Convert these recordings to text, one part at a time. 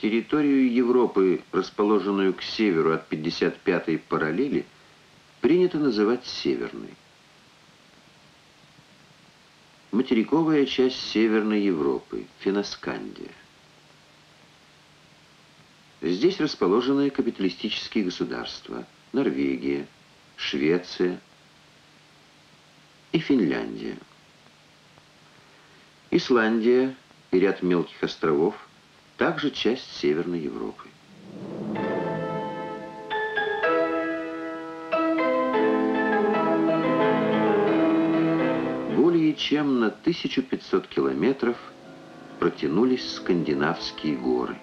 Территорию Европы, расположенную к северу от 55-й параллели, принято называть Северной. Материковая часть Северной Европы, Фенноскандия. Здесь расположены капиталистические государства Норвегия, Швеция и Финляндия. Исландия и ряд мелких островов также часть Северной Европы. Более чем на 1500 километров протянулись Скандинавские горы.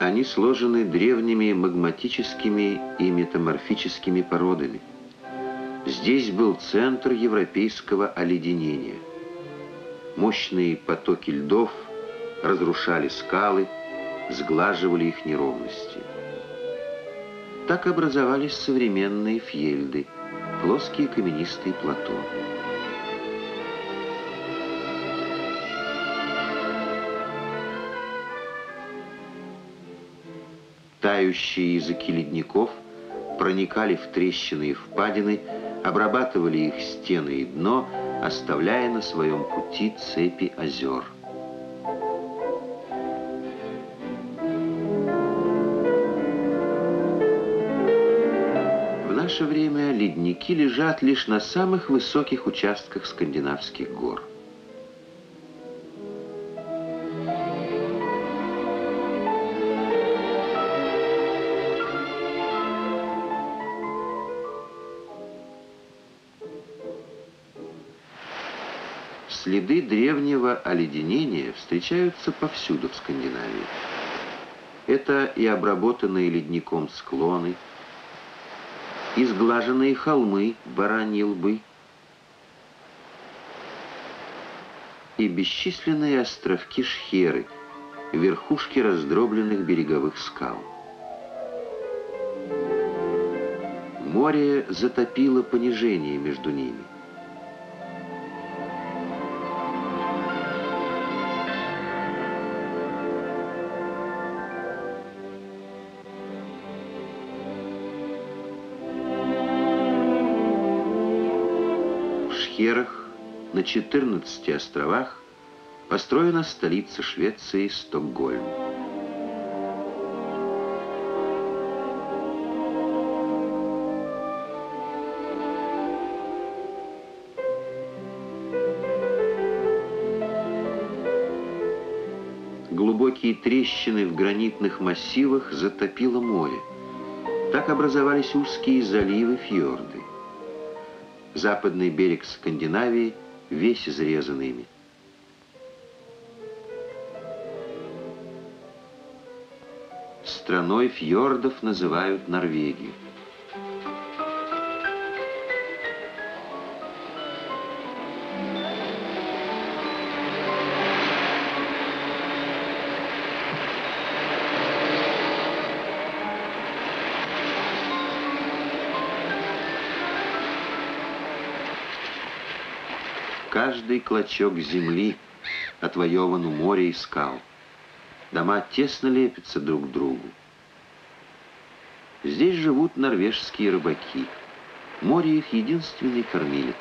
Они сложены древними магматическими и метаморфическими породами. Здесь был центр европейского оледенения. Мощные потоки льдов разрушали скалы, сглаживали их неровности. Так образовались современные фьельды, плоские каменистые плато. Тающие языки ледников проникали в трещины и впадины, обрабатывали их стены и дно, оставляя на своем пути цепи озер. В наше время ледники лежат лишь на самых высоких участках Скандинавских гор. Следы древнего оледенения встречаются повсюду в Скандинавии. Это и обработанные ледником склоны, и сглаженные холмы, бараньи лбы, и бесчисленные островки Шхеры, верхушки раздробленных береговых скал. Море затопило понижение между ними. На 14 островах построена столица Швеции Стокгольм. Глубокие трещины в гранитных массивах затопило море. Так образовались узкие заливы, фьорды. Западный берег Скандинавии весь изрезан ими. Страной фьордов называют Норвегию. Каждый клочок земли отвоеван у моря и скал. Дома тесно лепятся друг к другу. Здесь живут норвежские рыбаки. Море их единственный кормилец.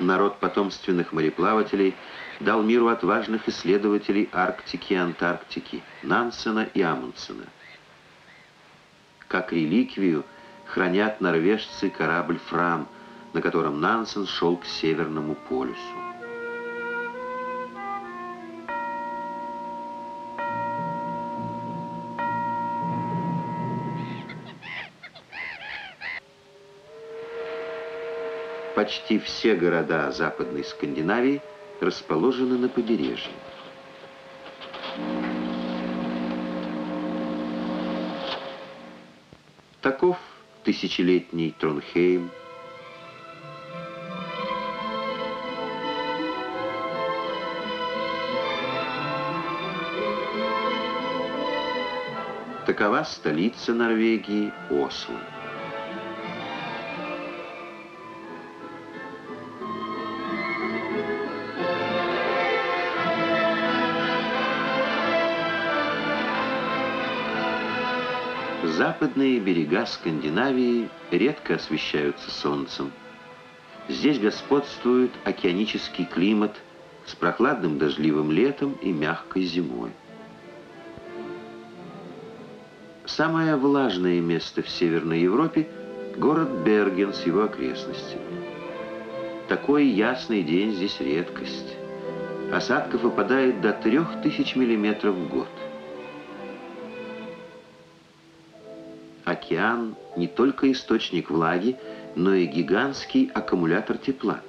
Народ потомственных мореплавателей дал миру отважных исследователей Арктики и Антарктики, Нансена и Амундсена. Как реликвию хранят норвежцы корабль «Фрам», на котором Нансен шел к Северному полюсу. Почти все города Западной Скандинавии расположены на побережье. Таков тысячелетний Тронхейм, такова столица Норвегии – Осло. Западные берега Скандинавии редко освещаются солнцем. Здесь господствует океанический климат с прохладным дождливым летом и мягкой зимой. Самое влажное место в Северной Европе – город Берген с его окрестностями. Такой ясный день здесь редкость. Осадков выпадает до 3000 миллиметров в год. Океан не только источник влаги, но и гигантский аккумулятор тепла.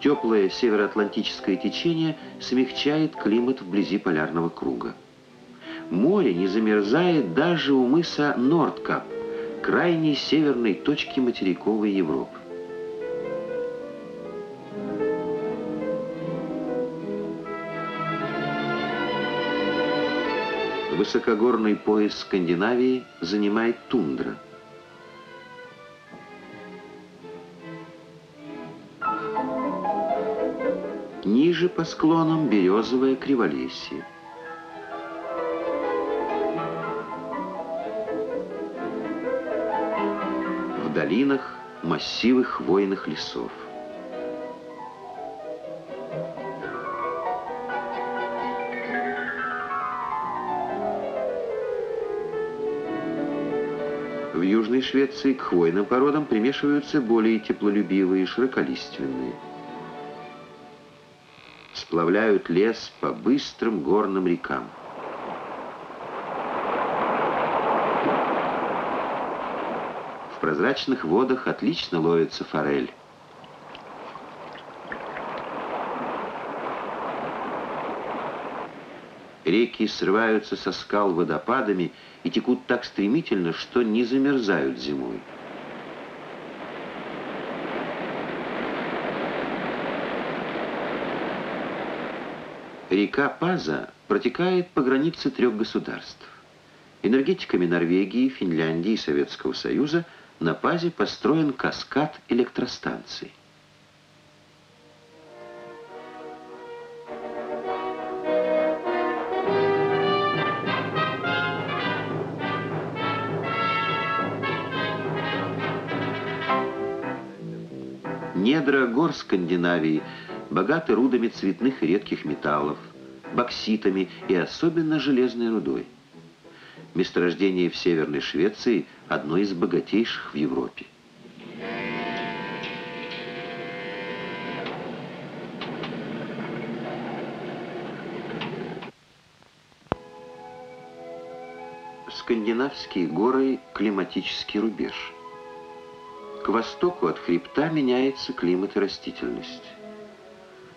Теплое североатлантическое течение смягчает климат вблизи полярного круга. Море не замерзает даже у мыса Нордкап, крайней северной точки материковой Европы. Высокогорный пояс Скандинавии занимает тундра. Ниже по склонам березовое криволесье. В долинах массивы хвойных лесов. В Южной Швеции к хвойным породам примешиваются более теплолюбивые, широколиственные. Сплавляют лес по быстрым горным рекам. В прозрачных водах отлично ловится форель. Реки срываются со скал водопадами и текут так стремительно, что не замерзают зимой. Река Паза протекает по границе 3 государств. Энергетиками Норвегии, Финляндии и Советского Союза на Пазе построен каскад электростанций. Недра гор Скандинавии богаты рудами цветных и редких металлов, бокситами и особенно железной рудой. Месторождение в Северной Швеции – одно из богатейших в Европе. Скандинавские горы – климатический рубеж. К востоку от хребта меняется климат и растительность.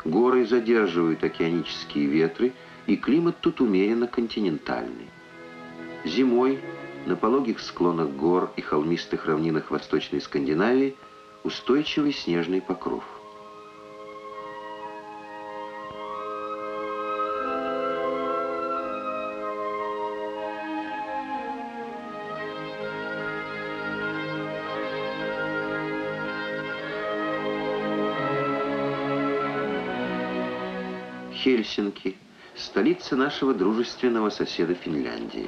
Горы задерживают океанические ветры, и климат тут умеренно континентальный. Зимой на пологих склонах гор и холмистых равнинах Восточной Скандинавии устойчивый снежный покров. Хельсинки – столица нашего дружественного соседа Финляндии.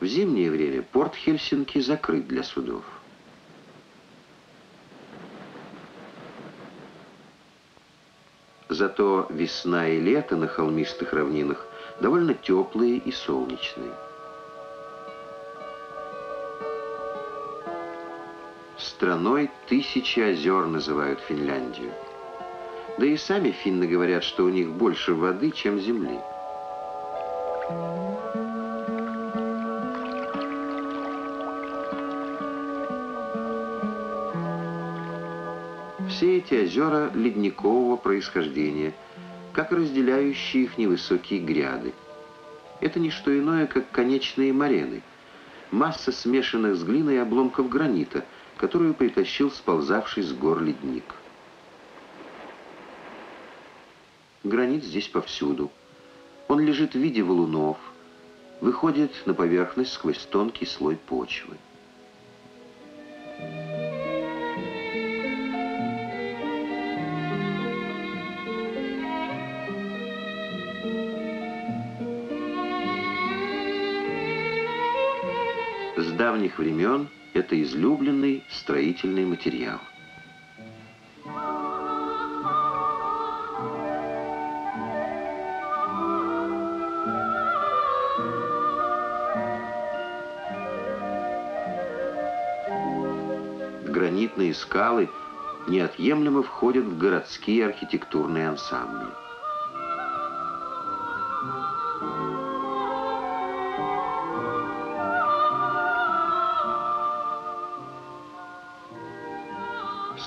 В зимнее время порт Хельсинки закрыт для судов. Зато весна и лето на холмистых равнинах довольно теплые и солнечные. Страной тысячи озер называют Финляндию. Да и сами финны говорят, что у них больше воды, чем земли. Все эти озера ледникового происхождения, как разделяющие их невысокие гряды. Это не что иное, как конечные морены. масса смешанных с глиной и обломков гранита, которую притащил сползавший с гор ледник. Гранит здесь повсюду. Он лежит в виде валунов, выходит на поверхность сквозь тонкий слой почвы. С давних времен это излюбленный строительный материал. Гранитные скалы неотъемлемо входят в городские архитектурные ансамбли.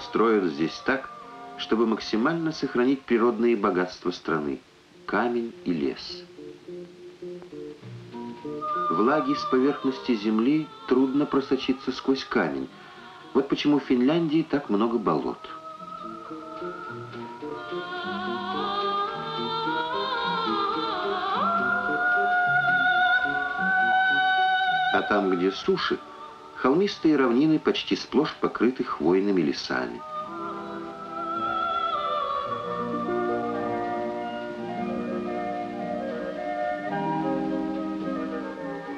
Строят здесь так, чтобы максимально сохранить природные богатства страны – камень и лес. Влаги с поверхности земли трудно просочиться сквозь камень. Вот почему в Финляндии так много болот. А там, где суши, холмистые равнины почти сплошь покрыты хвойными лесами.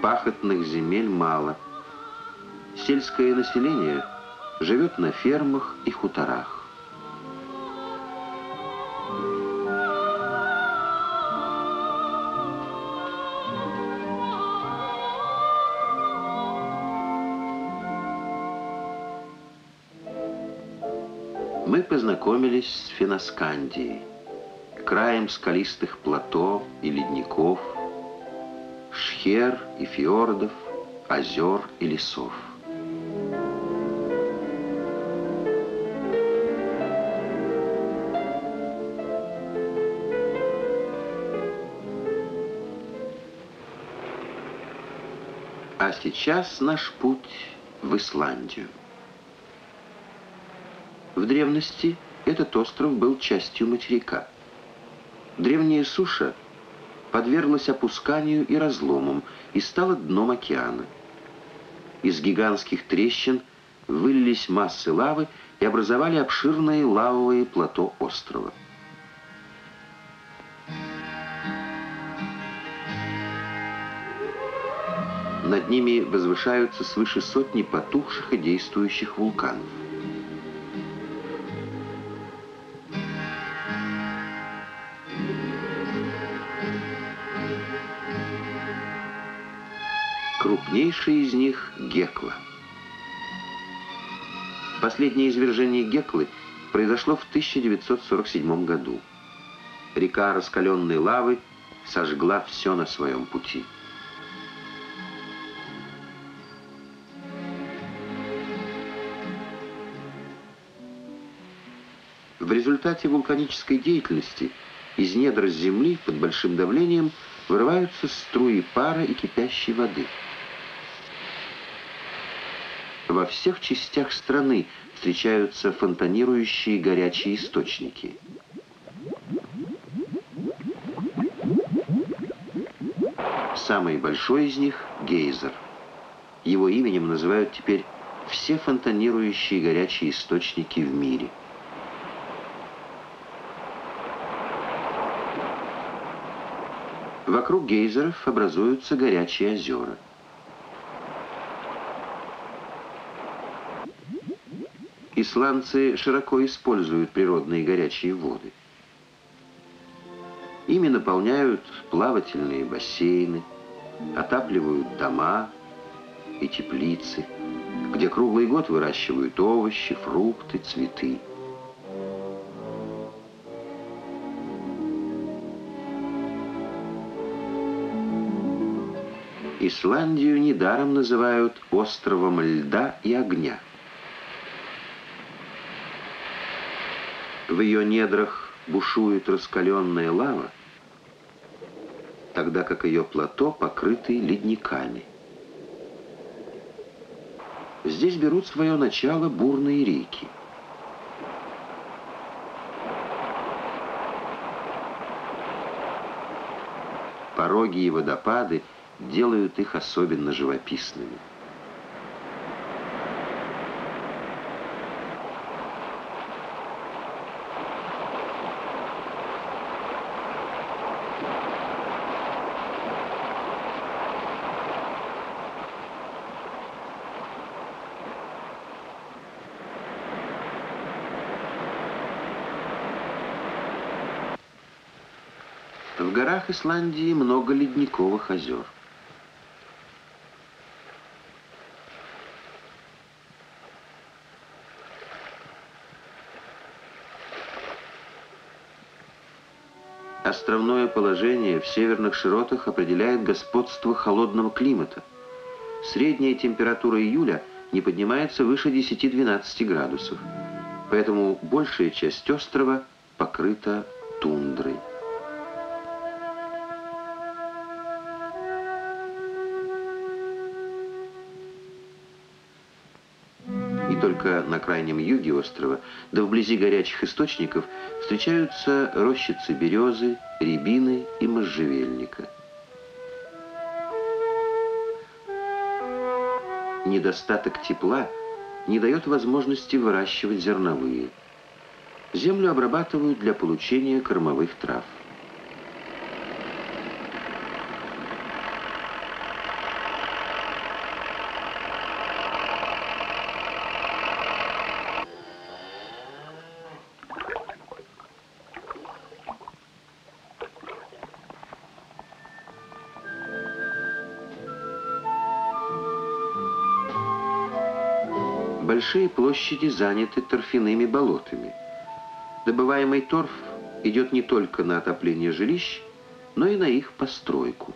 Пахотных земель мало. Сельское население живет на фермах и хуторах. Мы познакомились с Фенноскандией, краем скалистых плато и ледников, шхер и фьордов, озер и лесов. А сейчас наш путь в Исландию. В древности этот остров был частью материка. Древняя суша подверглась опусканию и разломам и стала дном океана. Из гигантских трещин вылились массы лавы и образовали обширные лавовые плато острова. Над ними возвышаются свыше сотни потухших и действующих вулканов. Крупнейший из них – Гекла. Последнее извержение Геклы произошло в 1947 году. Река раскаленной лавы сожгла все на своем пути. В результате вулканической деятельности из недр земли под большим давлением вырываются струи пара и кипящей воды. Во всех частях страны встречаются фонтанирующие горячие источники. Самый большой из них – гейзер. Его именем называют теперь все фонтанирующие горячие источники в мире. Вокруг гейзеров образуются горячие озера. Исландцы широко используют природные горячие воды. Ими наполняют плавательные бассейны, отапливают дома и теплицы, где круглый год выращивают овощи, фрукты, цветы. Исландию недаром называют островом льда и огня. В ее недрах бушует раскаленная лава, тогда как ее плато покрыты ледниками. здесь берут свое начало бурные реки. Пороги и водопады делают их особенно живописными. В горах Исландии много ледниковых озер. Островное положение в северных широтах определяет господство холодного климата. Средняя температура июля не поднимается выше 10-12 градусов, поэтому большая часть острова покрыта тундрой. Только на крайнем юге острова, да вблизи горячих источников, встречаются рощицы березы, рябины и можжевельника. Недостаток тепла не дает возможности выращивать зерновые. Землю обрабатывают для получения кормовых трав. Большие площади заняты торфяными болотами. Добываемый торф идет не только на отопление жилищ, но и на их постройку.